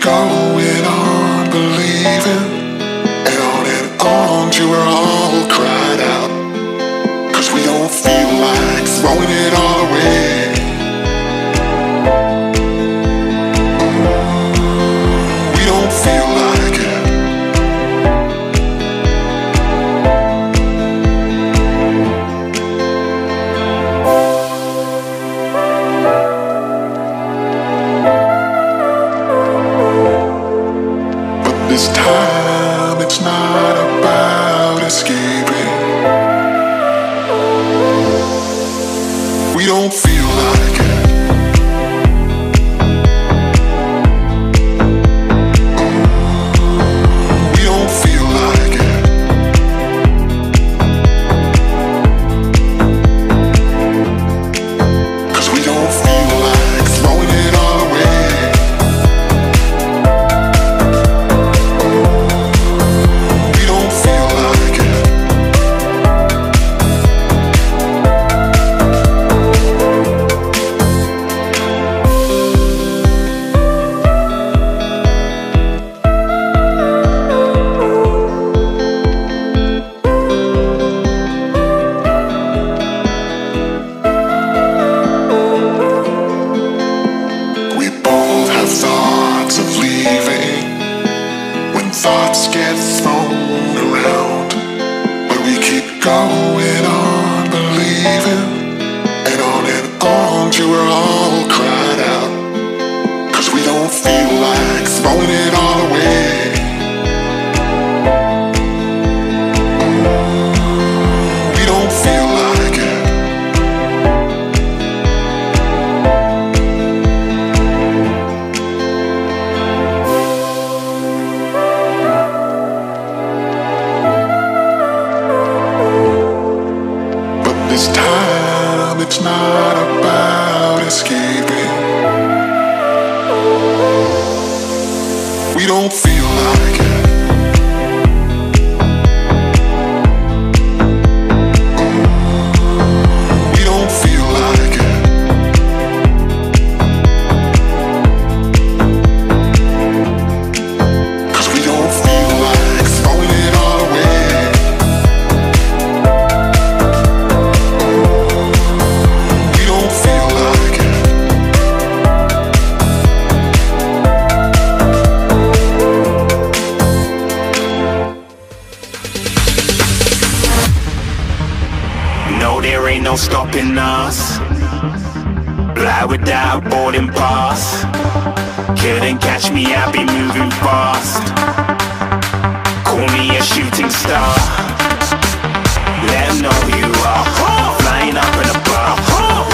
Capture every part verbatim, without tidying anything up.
going on believing, and on and on you were all cried out, 'cause we don't feel like throwing it all away. We don't feel like it. This time it's not about escaping. We don't feel like it. We don't feel like it. Cause we don't feel like throwing it all away. Thoughts of leaving, when thoughts get thrown around, but we keep going on believing, and on and on you were all cried out, 'cause we don't feel like throwing it all away. We don't feel like it. This time it's not about escaping. We don't feel like it. We don't feel like it. 'Cause we don't feel like throwing it all away. No, there ain't no stopping us. Fly without boarding pass. Couldn't catch me, I'll be moving fast. Call me a shooting star. Let 'em know who you are. Flying up in a bar.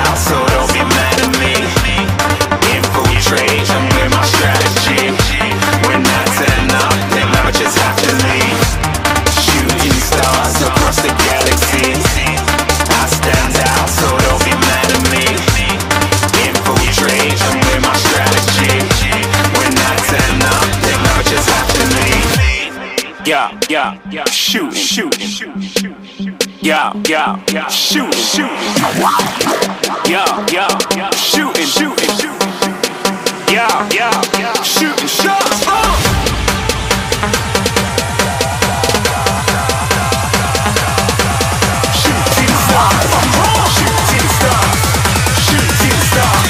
out, so don't be mad at me. Infiltrate and with my strategy. When I turn up, then I just have to leave. Shooting stars across the galaxy. I stand out, so don't Yeah, yeah, yeah, shooting, shooting. Yeah, yeah, shooting, shooting, shooting. Yeah, yeah, shooting shots. Shoot to the stars, shoot to the stars, shoot to the stars,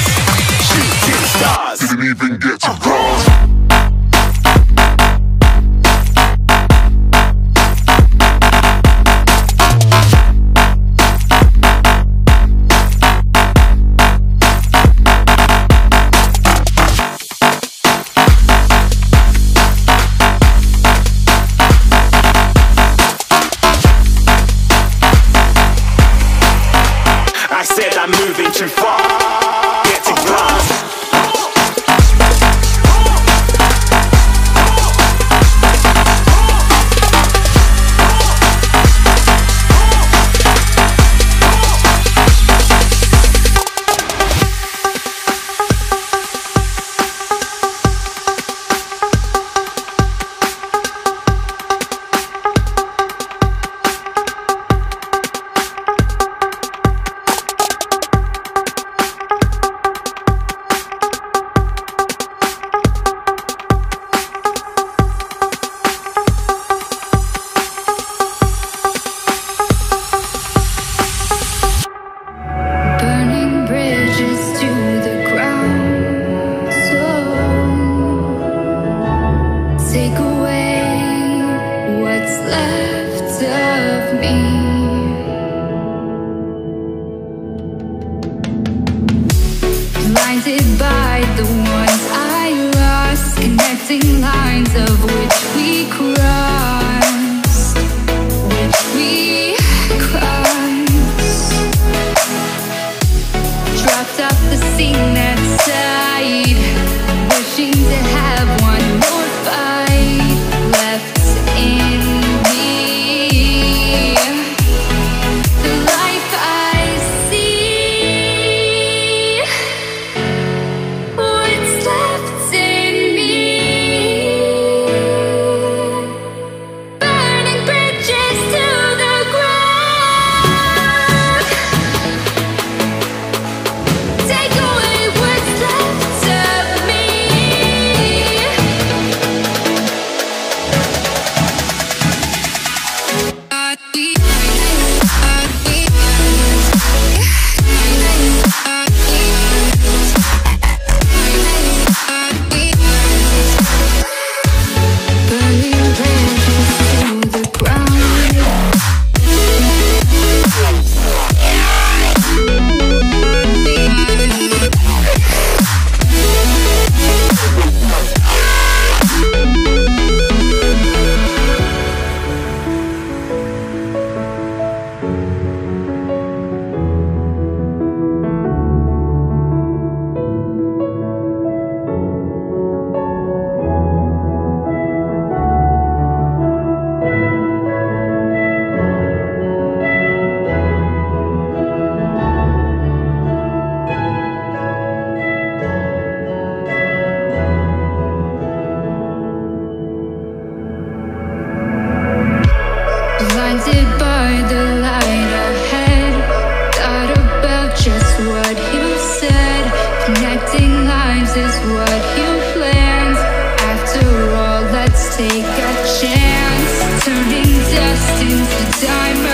shoot to the stars. Didn't even get to cross. I said I'm moving too far. Get to glass. Lines of which we crossed, which we crossed, dropped off the scene that side, wishing to have one more fight left in me. The life I see, what's left in me. Blinded by the light ahead, thought about just what you said. Connecting lives is what you planned. After all, let's take a chance. Turning dust into diamonds.